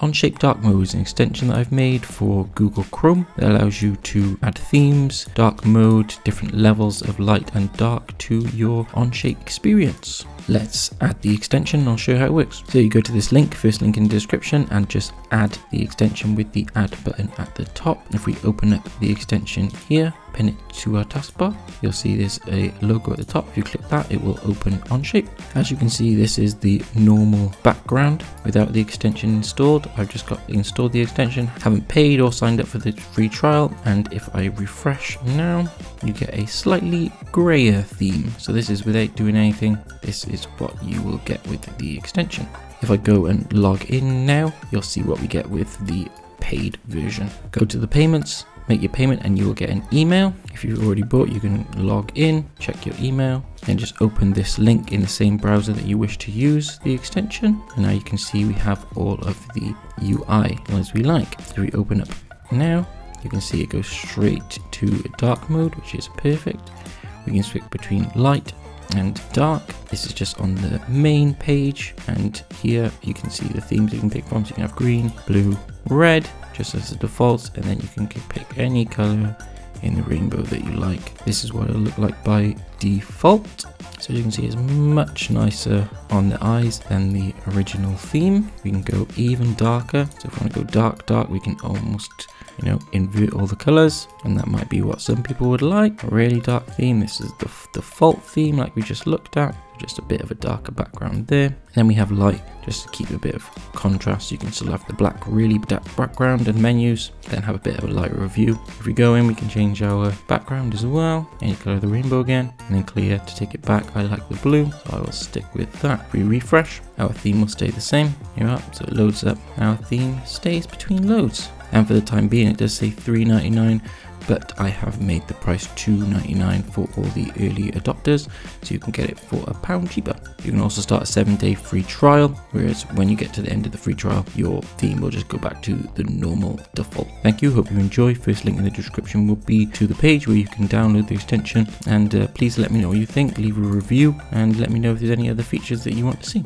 Onshape Dark Mode is an extension that I've made for Google Chrome that allows you to add themes, dark mode, different levels of light and dark to your Onshape experience. Let's add the extension and I'll show you how it works. So you go to this link, first link in the description, and just add the extension with the add button at the top. If we open up the extension here, pin it to our taskbar, you'll see there's a logo at the top. If you click that, it will open Onshape. As you can see, this is the normal background without the extension installed. I've just got installed the extension, haven't paid or signed up for the free trial, and if I refresh now, you get a slightly grayer theme. So this is without doing anything. This is what you will get with the extension. If I go and log in now, you'll see what we get with the paid version. Go to the payments, make your payment, and you will get an email. If you've already bought, you can log in, check your email, and just open this link in the same browser that you wish to use the extension. And now you can see we have all of the UI as we like. If we open up now, you can see it goes straight to dark mode, which is perfect. We can switch between light and dark. This is just on the main page, and here you can see the themes you can pick from. So you can have green, blue, red, just as the defaults, and then you can pick any color in the rainbow that you like. This is what it'll look like by default. So you can see it's much nicer on the eyes than the original theme. We can go even darker. So if we want to go dark, dark, we can almost, invert all the colors, and that might be what some people would like. A really dark theme. This is the default theme like we just looked at. Just a bit of a darker background there. And then we have light just to keep a bit of contrast. You can still have the black really dark background and menus, then have a bit of a lighter view. If we go in, we can change our background as well, any color of the rainbow again, and then clear to take it back. I like the blue, so I will stick with that. If we refresh, our theme will stay the same. Here we are, so it loads up. Our theme stays between loads. And for the time being, it does say $3.99, but I have made the price $2.99 for all the early adopters, so you can get it for £1 cheaper. You can also start a 7-day free trial, whereas when you get to the end of the free trial, your theme will just go back to the normal default. Thank you, hope you enjoy. First link in the description will be to the page where you can download the extension, and please let me know what you think, leave a review, and let me know if there's any other features that you want to see.